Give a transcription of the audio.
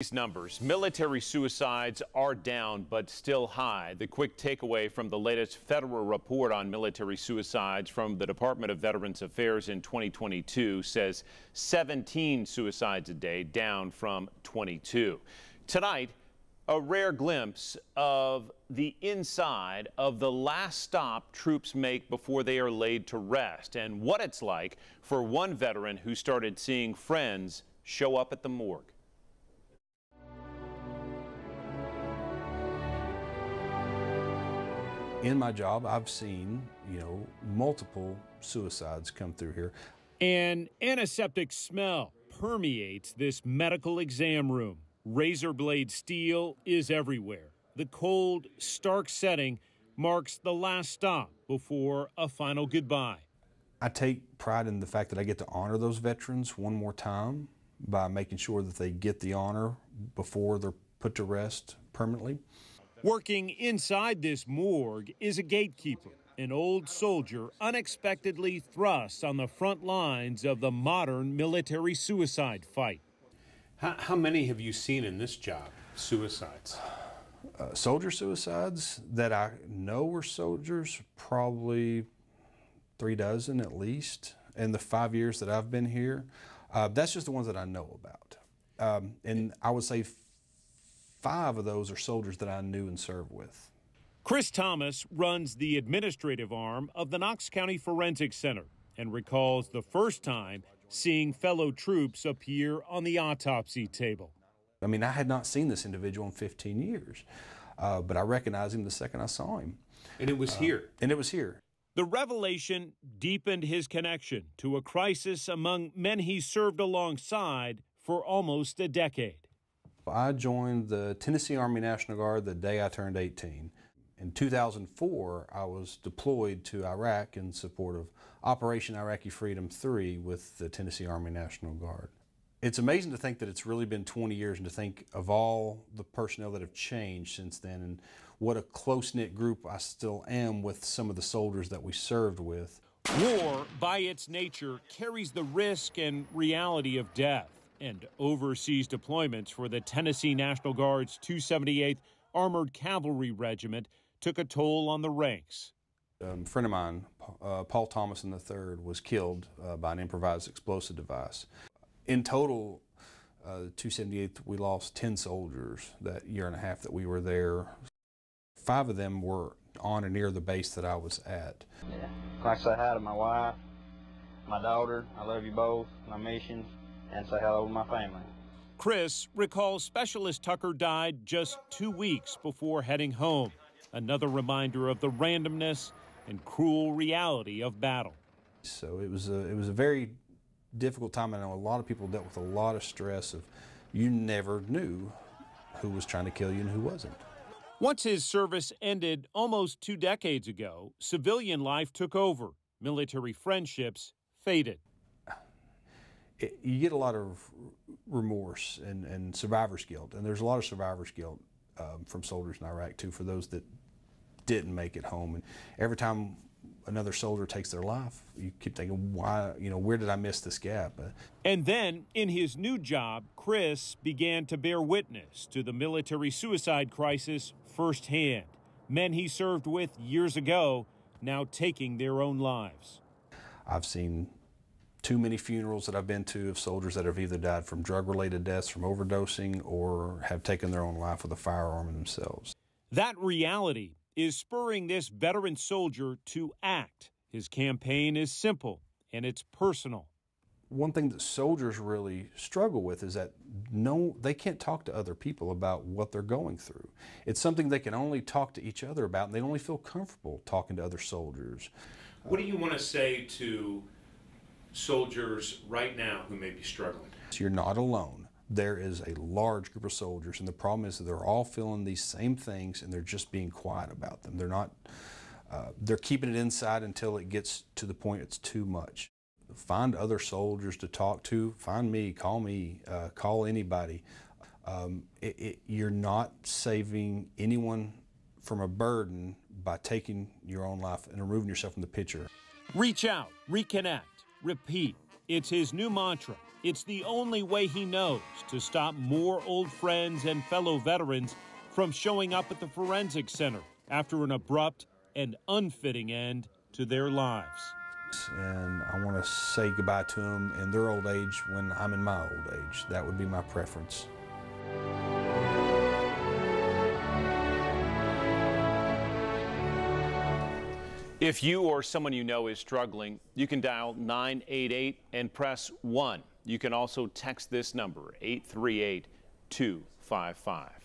These numbers, military suicides are down but still high. The quick takeaway from the latest federal report on military suicides from the Department of Veterans Affairs in 2022 says 17 suicides a day, down from 22. Tonight, a rare glimpse of the inside of the last stop troops make before they are laid to rest, and what it's like for one veteran who started seeing friends show up at the morgue. In my job, I've seen, multiple suicides come through here. An antiseptic smell permeates this medical exam room. Razor blade steel is everywhere. The cold, stark setting marks the last stop before a final goodbye. I take pride in the fact that I get to honor those veterans one more time by making sure that they get the honor before they're put to rest permanently. Working inside this morgue is a gatekeeper, an old soldier unexpectedly thrust on the front lines of the modern military suicide fight. How many have you seen in this job, suicides? Soldier suicides that I know were soldiers, probably 3 dozen at least in the 5 years that I've been here. That's just the ones that I know about. And I would say 5 of those are soldiers that I knew and served with. Chris Thomas runs the administrative arm of the Knox County Forensic Center and recalls the first time seeing fellow troops appear on the autopsy table. I mean, I had not seen this individual in 15 years, but I recognized him the second I saw him. And it was here. And it was here. The revelation deepened his connection to a crisis among men he served alongside for almost a decade. I joined the Tennessee Army National Guard the day I turned 18. In 2004, I was deployed to Iraq in support of Operation Iraqi Freedom III with the Tennessee Army National Guard. It's amazing to think that it's really been 20 years and to think of all the personnel that have changed since then and what a close-knit group I still am with some of the soldiers that we served with. War, by its nature, carries the risk and reality of death. And overseas deployments for the Tennessee National Guard's 278th Armored Cavalry Regiment took a toll on the ranks. A friend of mine, Paul Thomason III, was killed by an improvised explosive device. In total, 278th, we lost 10 soldiers that year and a half that we were there. 5 of them were on and near the base that I was at. Yeah. Like I say hi to my wife, my daughter, I love you both, my missions, and say hello to my family. Chris recalls Specialist Tucker died just 2 weeks before heading home, another reminder of the randomness and cruel reality of battle. So it was a very difficult time. I know a lot of people dealt with a lot of stress of you never knew who was trying to kill you and who wasn't. Once his service ended almost 2 decades ago, civilian life took over. Military friendships faded. You get a lot of remorse and survivor's guilt, and there's a lot of survivor's guilt from soldiers in Iraq, too, for those that didn't make it home. And every time another soldier takes their life, you keep thinking, why, where did I miss this gap? And then, in his new job, Chris began to bear witness to the military suicide crisis firsthand. Men he served with years ago now taking their own lives. I've seen too many funerals that I've been to of soldiers that have either died from drug-related deaths, from overdosing, or have taken their own life with a firearm themselves. That reality is spurring this veteran soldier to act. His campaign is simple, and it's personal. One thing that soldiers really struggle with is that they can't talk to other people about what they're going through. It's something they can only talk to each other about, and they only feel comfortable talking to other soldiers. What do you want to say to soldiers right now who may be struggling? You're not alone. There is a large group of soldiers, and the problem is that they're all feeling these same things, and they're just being quiet about them. They're not, they're keeping it inside until it gets to the point it's too much. Find other soldiers to talk to. Find me, call anybody. You're not saving anyone from a burden by taking your own life and removing yourself from the picture. Reach out, reconnect. Repeat. It's his new mantra. It's the only way he knows to stop more old friends and fellow veterans from showing up at the forensic center after an abrupt and unfitting end to their lives. And I want to say goodbye to them in their old age when I'm in my old age. That would be my preference. If you or someone you know is struggling, you can dial 988 and press 1. You can also text this number, 838-255.